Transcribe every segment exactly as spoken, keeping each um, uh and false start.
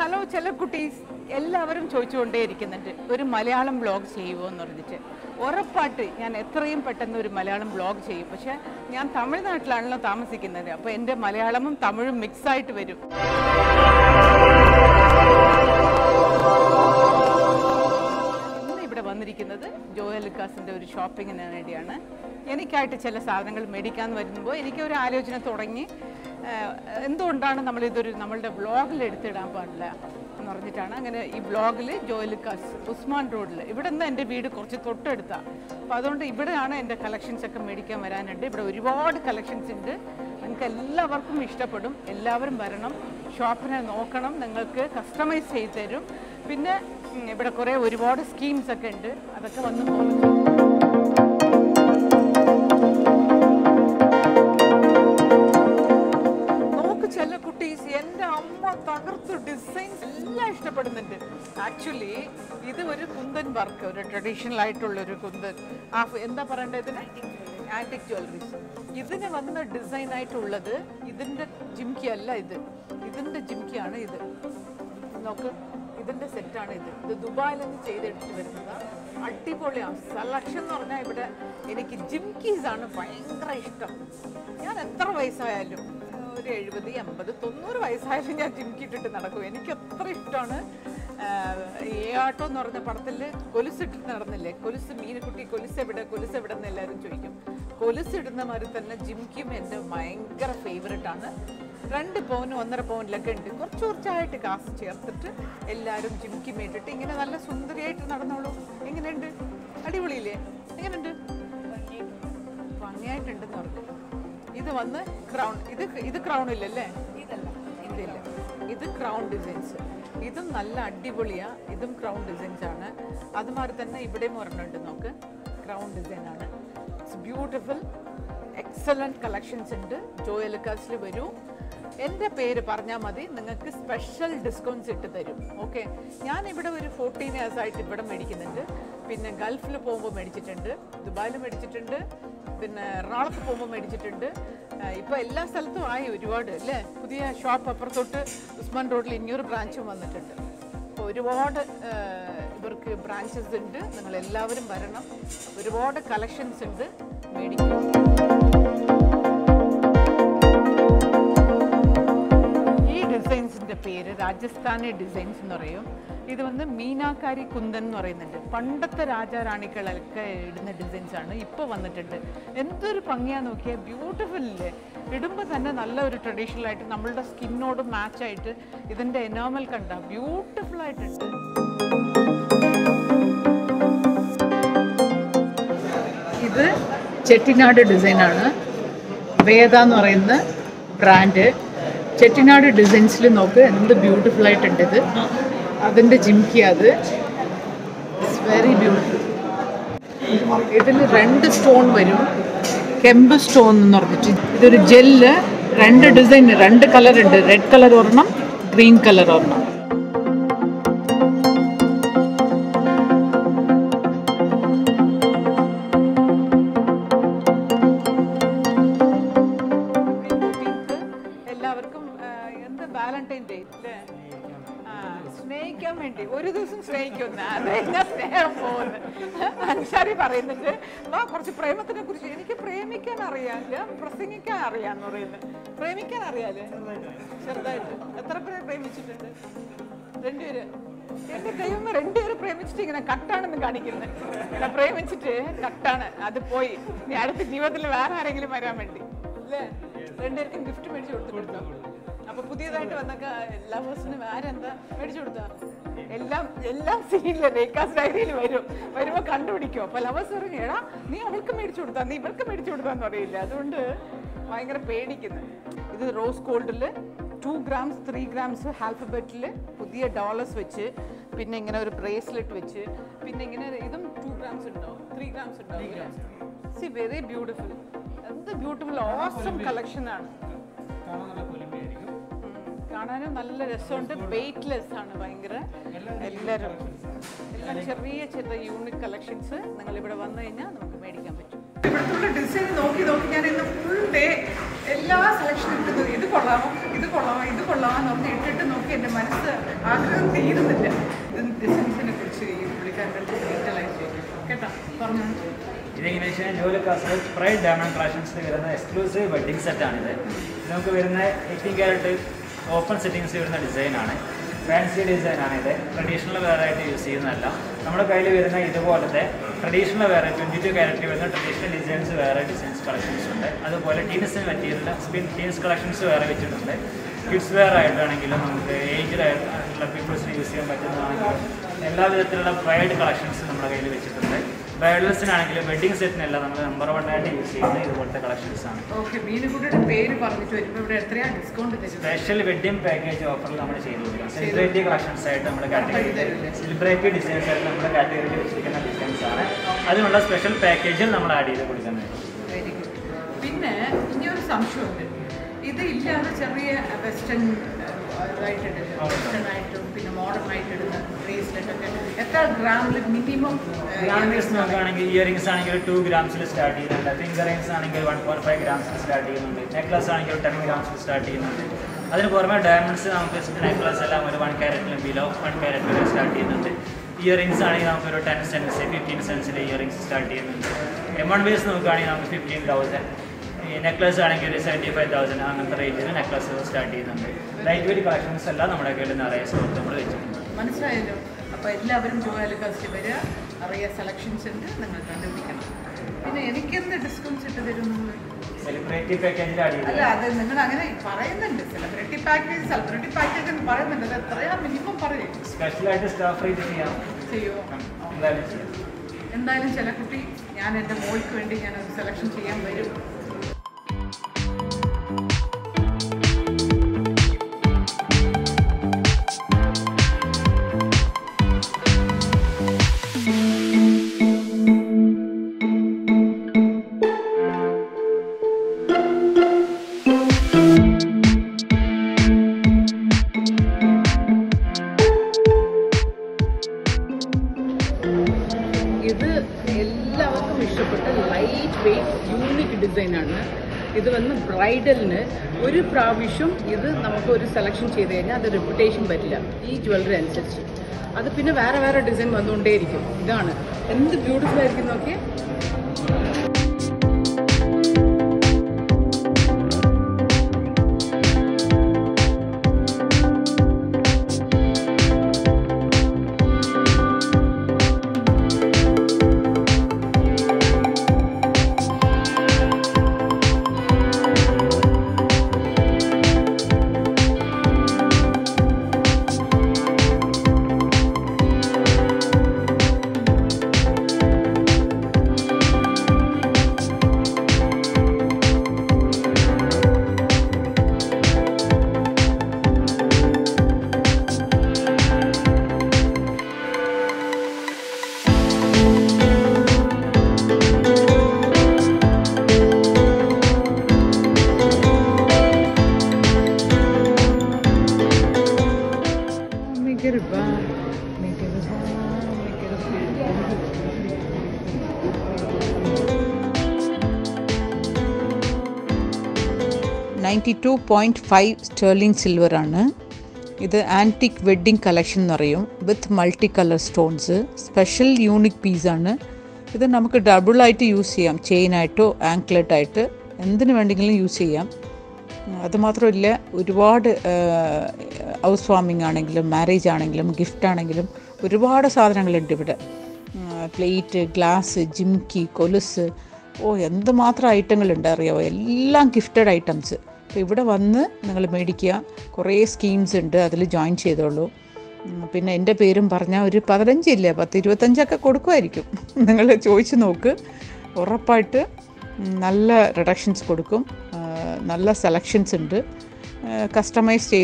hello, Chelakutis. എല്ലാവരും ചോദിച്ചുകൊണ്ടേയിരിക്കുന്നുണ്ട് ഒരു Malayalam vlog ചെയ്യുമോ എന്ന് പറഞ്ഞിട്ട്. ഉറപ്പായിട്ട് ഞാൻ എത്രയും പെട്ടെന്ന് ഒരു മലയാളം വ്ലോഗ് ചെയ്യും. പക്ഷേ ഞാൻ തമിഴ്നാട്ടിലാണല്ലോ താമസിക്കുന്നത്. അപ്പോൾ എൻ്റെ മലയാളവും തമിഴും മിക്സ് ആയിട്ട് വരും. വന്നിരിക്കുന്നത് ജോയ് അലുക്കാസിന്റെ ഒരു ഷോപ്പിംഗിന് വേണ്ടിയാണ്. എനിക്കായിട്ട് ചില സാധനങ്ങൾ മേടിക്കാൻ വരുമ്പോൾ എനിക്കൊരു ആലോചന തുടങ്ങി, എന്തുകൊണ്ടാണ് നമ്മളിതൊരു നമ്മളുടെ വ്ളോഗിൽ എടുത്തിടാൻ പാടില്ല എന്ന് പറഞ്ഞിട്ടാണ്. അങ്ങനെ ഈ വ്ളോഗിൽ ജോയ് അലുക്കാസ് ഉസ്മാൻ റോഡിൽ, ഇവിടെ നിന്ന് എൻ്റെ വീട് കുറച്ച് തൊട്ടടുത്താണ്. അപ്പോൾ അതുകൊണ്ട് ഇവിടെയാണ് എൻ്റെ കളക്ഷൻസൊക്കെ മേടിക്കാൻ വരാനുണ്ട്. ഇവിടെ ഒരുപാട് കളക്ഷൻസ് ഉണ്ട്, നിങ്ങൾക്ക് എല്ലാവർക്കും ഇഷ്ടപ്പെടും. എല്ലാവരും വരണം, ഷോപ്പിനെ നോക്കണം, നിങ്ങൾക്ക് കസ്റ്റമൈസ് ചെയ്ത് തരും. പിന്നെ ഇവിടെ കുറേ ഒരുപാട് സ്കീംസ് ഒക്കെ ഉണ്ട്, അതൊക്കെ വന്നു പോകും. നോക്ക് Chelakutis, എൻ്റെ അമ്മ തകർത്തു ഡിസൈൻസ് എല്ലാം ഇഷ്ടപ്പെടുന്നുണ്ട്. ആക്ച്വലി ഇത് ഒരു കുന്തൻ വർക്ക്, ഒരു ട്രഡീഷണൽ ആയിട്ടുള്ളൊരു കുന്തൻ, ആ എന്താ പറയേണ്ടത്, ആൻറ്റിക് ജ്വല്ലറീസ്. ഇതിന് വന്ന ഡിസൈനായിട്ടുള്ളത് ഇതിൻ്റെ ജിംകി അല്ല, ഇത് ഇതിൻ്റെ ജിംകിയാണ്. ഇത് നോക്ക്, ഇതിൻ്റെ സെറ്റാണ്. ഇത് ഇത് ദുബായിൽ നിന്ന് ചെയ്തെടുത്ത് വരുന്നത്. അടിപൊളിയാണ് സെലക്ഷൻ എന്ന് പറഞ്ഞാൽ. ഇവിടെ എനിക്ക് ജിംകീസാണ് ഭയങ്കര ഇഷ്ടം. ഞാൻ എത്ര വയസ്സായാലും, ഒരു എഴുപത് എൺപത് തൊണ്ണൂറ് വയസ്സായാലും ഞാൻ ജിംകി ഇട്ടിട്ട് നടക്കും. എനിക്ക് അത്ര ഇഷ്ടമാണ്. ഏയാട്ടോ എന്ന് പറഞ്ഞ പടത്തിൽ കൊലുസിട്ടിട്ട് നടന്നില്ലേ, കൊലുസ് മീനക്കുട്ടി, കൊലുസ് എവിടെ കൊലുസ് എവിടെ എന്ന് എല്ലാവരും ചോദിക്കും. കൊലുസിടുന്ന മാതിരി തന്നെ ജിംകിയും എൻ്റെ ഭയങ്കര ഫേവറേറ്റാണ്. രണ്ട് പൗനും ഒന്നര പൗനിലൊക്കെ ഉണ്ട്. കുറച്ച് കുറച്ചായിട്ട് കാശ് ചേർത്തിട്ട് എല്ലാവരും ജിംകി മേട്ടിട്ട് ഇങ്ങനെ നല്ല സുന്ദരിയായിട്ട് നടന്നോളൂ. എങ്ങനെയുണ്ട്? അടിപൊളിയില്ലേ? എങ്ങനെയുണ്ട്? ഭംഗിയായിട്ടുണ്ടെന്ന് പറഞ്ഞു. ഇത് വന്ന് ക്രൗൺ, ഇത് ഇത് ക്രൗൺ ഇല്ലല്ലേ, ഇതില്ല, ഇത് ക്രൗൺ ഡിസൈൻസ്. ഇതും നല്ല അടിപൊളിയാണ്, ഇതും ക്രൗൺ ഡിസൈൻസാണ്. അതുമാതിരി തന്നെ ഇവിടെയും ഒരെണ്ണമുണ്ട്, നോക്ക്, ക്രൗൺ ഡിസൈനാണ്. ഇറ്റ്സ് ബ്യൂട്ടിഫുൾ, എക്സലൻറ്റ് കളക്ഷൻസ് ഉണ്ട്. ജോയ് അലുക്കാസിൽ വരൂ, എൻ്റെ പേര് പറഞ്ഞാൽ മതി, നിങ്ങൾക്ക് സ്പെഷ്യൽ ഡിസ്കൗണ്ട്സ് ഇട്ട് തരും. ഓക്കെ, ഞാനിവിടെ ഒരു ഫോർട്ടീൻ ഇയേഴ്സായിട്ട് ഇവിടെ മേടിക്കുന്നുണ്ട്. പിന്നെ ഗൾഫിൽ പോകുമ്പോൾ മേടിച്ചിട്ടുണ്ട്, ദുബായിൽ മേടിച്ചിട്ടുണ്ട്, പിന്നെ എറണാകുളത്ത് പോകുമ്പോൾ മേടിച്ചിട്ടുണ്ട്. ഇപ്പോൾ എല്ലാ സ്ഥലത്തും ആയി ഒരുപാട് അല്ലേ. പുതിയ ഷോപ്പ് അപ്പുറത്തോട്ട് ഉസ്മാൻ റോഡിൽ ഇനിയൊരു ബ്രാഞ്ചും വന്നിട്ടുണ്ട്. അപ്പോൾ ഒരുപാട് ഇവർക്ക് ബ്രാഞ്ചസ് ഉണ്ട്. നിങ്ങളെല്ലാവരും വരണം, ഒരുപാട് കളക്ഷൻസ് ഉണ്ട്, മേടിക്കും. ഈ ഡിസൈൻസിൻ്റെ പേര് രാജസ്ഥാനി ഡിസൈൻസ് എന്ന് പറയും. ഇത് വന്ന് മീനാകാരി കുന്തൻ എന്ന് പറയുന്നുണ്ട്. പണ്ടത്തെ രാജാറാണികളൊക്കെ ഇടുന്ന ഡിസൈൻസാണ്, ഇപ്പോൾ വന്നിട്ടുണ്ട്. എന്തൊരു ഭംഗിയാണെന്ന് നോക്കിയാൽ, ബ്യൂട്ടിഫുള്ള്. ഇടുമ്പോൾ തന്നെ നല്ല ഒരു ട്രഡീഷണലായിട്ട് നമ്മളുടെ സ്കിന്നോട് മാച്ചായിട്ട് ഇതിൻ്റെ എനോമൽ കണ്ട ബ്യൂട്ടിഫുള്ളായിട്ടുണ്ട്. ഇത് ചെട്ടിനാട് ഡിസൈനാണ്, വേദ എന്ന് പറയുന്ന ബ്രാൻഡ്. ചെട്ടിനാട് ഡിസൈൻസിൽ നോക്ക്, എന്ത് ബ്യൂട്ടിഫുള്ളായിട്ടുണ്ട് ഇത്. അതിൻ്റെ ജിംകി അത്, ഇറ്റ്സ് വെരി ബ്യൂട്ടിഫുൾ. ഇതിൽ രണ്ട് സ്റ്റോൺ വരും, കെമ്പ് സ്റ്റോൺ എന്ന് പറഞ്ഞിട്ട്. ഇതൊരു ജെല്ല്, രണ്ട് ഡിസൈൻ, രണ്ട് കളറുണ്ട്, റെഡ് കളർ ഒരെണ്ണം, ഗ്രീൻ കളർ ഒരെണ്ണം. എല്ലാവർക്കും എന്ത് വാലന്റൈൻ ഡേ സ്നേഹിക്കാൻ വേണ്ടി ഒരു ദിവസം സ്നേഹിക്കുന്ന, അത് ഞാൻ സ്നേഹം പോകുന്നത്. അൻസാരി പറയുന്നുണ്ട്, വാ കുറച്ച് പ്രേമത്തിനെ കുറിച്ച്. എനിക്ക് പ്രേമിക്കാൻ അറിയാമില്ല, പ്രസംഗിക്കാൻ അറിയാമെന്ന് പറയുന്നത്. പ്രേമിക്കാൻ അറിയാമല്ലേ? ചെറുതായിട്ട്. എത്ര പേരെ പ്രേമിച്ചിട്ടുണ്ട്? രണ്ടുപേര്. എൻ്റെ ദൈവം, രണ്ടുപേര് പ്രേമിച്ചിട്ട് ഇങ്ങനെ കട്ടാണെന്ന് കാണിക്കുന്നത്. ഇങ്ങനെ പ്രേമിച്ചിട്ട് കട്ടാണ്, അത് പോയി. ഇനി അടുത്ത ജീവിതത്തിൽ വേറെ ആരെങ്കിലും വരാൻ വേണ്ടി അല്ലേ രണ്ടുപേർക്കും ഗിഫ്റ്റ് മേടിച്ച് കൊടുത്തു കൊടുത്താൽ. അപ്പൊ പുതിയതായിട്ട് വന്നൊക്കെ ലവേഴ്സിന് വേറെ എന്താ മേടിച്ചു കൊടുത്താ? എല്ലാം എല്ലാം സീനില്ല, രേഖാസ് ഡയറിയിൽ വരും. വരുമ്പോ കണ്ടുപിടിക്കും. അപ്പൊ ലവേഴ്സ് പറഞ്ഞു, എടാ നീ അവൾക്ക് മേടിച്ചു കൊടുത്താ, നീ ഇവർക്ക് മേടിച്ചു കൊടുത്താന്ന് അറിയില്ല. അതുകൊണ്ട് ഭയങ്കര പേടിക്കുന്നത്. ഇത് റോസ് ഗോൾഡില് ടു ഗ്രാംസ് ത്രീ ഗ്രാംസ് ആൽഫബറ്റില് പുതിയ ഡോളേഴ്സ് വെച്ച്, പിന്നെ ഇങ്ങനെ ഒരു ബ്രേസ്ലെറ്റ് വെച്ച്, പിന്നെ ഇങ്ങനെ ഇതും ടു ഗ്രാംസ് ഉണ്ടാവും, ത്രീ ഗ്രാംസ് ഉണ്ടാവും. See very beautiful. എന്ത് ബ്യൂട്ടിഫുൾ, ഓസം കളക്ഷൻ ആണ്. കാണാനും നല്ല രസമുണ്ട്. വെയ്റ്റ്ലെസ് ആണ് ഭയങ്കര. എല്ലാവരും എല്ലാം ചെറിയ ചെറിയ യൂണിക് കളക്ഷൻസ്. നിങ്ങൾ ഇവിടെ വന്നു കഴിഞ്ഞാൽ നമുക്ക് മേടിക്കാൻ പറ്റും. ഇവിടുത്തെ ഡിസൈൻ നോക്കി നോക്കി ഞാൻ ഇന്ന് ഫുൾ ഡേ എല്ലാ സെലക്ഷനും ഇട്ടത്. ഇത് കൊള്ളാമോ, ഇത് കൊള്ളാമോ, ഇത് കൊള്ളാമോ എന്ന് പറഞ്ഞ് ഇട്ടിട്ട് നോക്കി Fancy design traditional variety use ചെയ്യുന്നതല്ല നമ്മുടെ കയ്യിൽ വരുന്ന ഇതുപോലത്തെ traditional variety twenty-two carat വരുന്ന traditional designs വേറെ designs collections ഉണ്ട് അതുപോലെ teens ന് പറ്റിയുള്ള spin teens collections വേറെ വെച്ചിട്ടുണ്ട് kids wear ആയിട്ടാണെങ്കിലും നമുക്ക് aged ആയിട്ടുള്ള peoples use ചെയ്യാൻ പറ്റുന്നതാണെങ്കിലും എല്ലാ വിധത്തിലുള്ള pride collections നമ്മുടെ കയ്യിൽ വെച്ചിട്ടുണ്ട് Bridals and a wedding set and number one use the collections. Okay, we put a pay to discount. Special wedding package offer celebrate the collection side category. Celebrate the design side category That is a special package Very good. Then you have Western Western modern bracelet. Gram minimum earrings are two grams to start, finger rings are one point five grams to start, necklace are ten grams to start. That is why diamonds are one carat below, one carat to start. Earrings are ten cents, fifteen cents earrings to start. Amount base is fifteen thousand. Necklace is seventy-five thousand. Necklace is starting. Lightweight collections are I have Joy Alukkas selections and I have discounts. Celebrity package. I celebrity package. Celebrity package. Specialized staff. See you. And then Chelakutis, I have a selection. This is a selection of the reputation. Each jewelry is a different design. This is beautiful. ninety-two point five sterling silver This is antique wedding collection with multicolor stones. Special unique piece This is a double item use chain item, anklet item. Use it. That's not only reward housewarming marriage gift reward plate, glass, jimki, colus. Oh, the matra item is gifted items. So, if you have a Medi-Can, there schemes and join. If you have a name, you can join. If you have a name, you can join. If you reductions, selections, customized.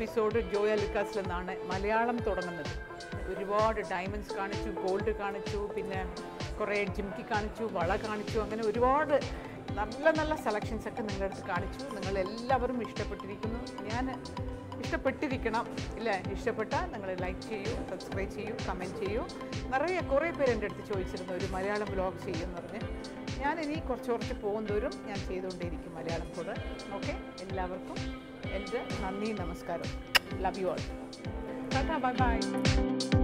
Episode Joy Alukkas Malayalam thodanganathu ഒരുപാട് diamonds കാണിച്ചു gold കാണിച്ചു പിന്നെ കുറേ ജിംകി കാണിച്ചു വള കാണിച്ചു അങ്ങനെ ഒരുപാട് നല്ല നല്ല സെലക്ഷൻസ് ഒക്കെ നിങ്ങളുടെ അടുത്ത് കാണിച്ചു. നിങ്ങൾ എല്ലാവരും ഇഷ്ടപ്പെട്ടിരിക്കുന്നു, ഞാൻ ഇഷ്ടപ്പെട്ടിരിക്കണം ഇല്ല, ഇഷ്ടപ്പെട്ടാൽ നിങ്ങൾ ലൈക്ക് ചെയ്യൂ, സബ്സ്ക്രൈബ് ചെയ്യൂ, കമൻറ്റ് ചെയ്യൂ. നിറയെ കുറേ പേര് എൻ്റെ അടുത്ത് ചോദിച്ചിരുന്നു ഒരു മലയാളം വ്ളോഗ് ചെയ്യുമെന്ന് പറഞ്ഞ്. ഞാൻ ഇനി കുറച്ച് കുറച്ച് പോകുന്നവരും ഞാൻ ചെയ്തുകൊണ്ടേയിരിക്കും മലയാളം കൂടെ. ഓക്കെ, എല്ലാവർക്കും എൻ്റെ നന്ദി, നമസ്കാരം. Love you all. Tata, bye bye.